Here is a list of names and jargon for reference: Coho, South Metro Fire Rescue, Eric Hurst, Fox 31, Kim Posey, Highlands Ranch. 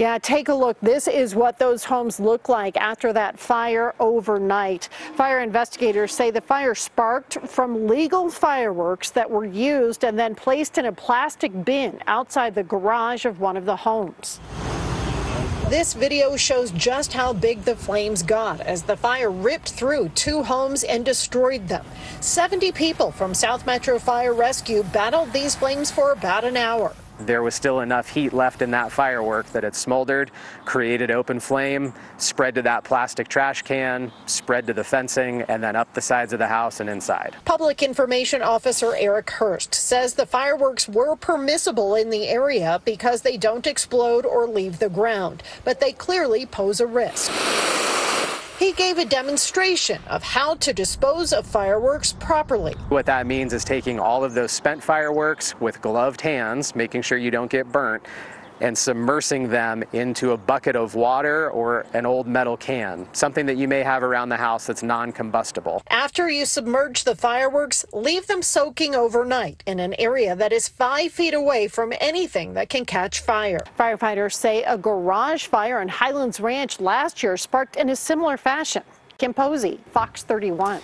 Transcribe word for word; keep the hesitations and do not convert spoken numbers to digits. Yeah, take a look. This is what those homes look like after that fire overnight. Fire investigators say the fire sparked from legal fireworks that were used and then placed in a plastic bin outside the garage of one of the homes. This video shows just how big the flames got as the fire ripped through two homes and destroyed them. seventy people from South Metro Fire Rescue battled these flames for about an hour. There was still enough heat left in that firework that it smoldered, created open flame, spread to that plastic trash can, spread to the fencing, and then up the sides of the house and inside. Public Information Officer Eric Hurst says the fireworks were permissible in the area because they don't explode or leave the ground, but they clearly pose a risk. He gave a demonstration of how to dispose of fireworks properly. What that means is taking all of those spent fireworks with gloved hands, making sure you don't get burnt, and submersing them into a bucket of water or an old metal can, something that you may have around the house that's non-combustible. After you submerge the fireworks, leave them soaking overnight in an area that is five feet away from anything that can catch fire. Firefighters say a garage fire in Highlands Ranch last year sparked in a similar fashion. Kim Posey, Fox thirty-one.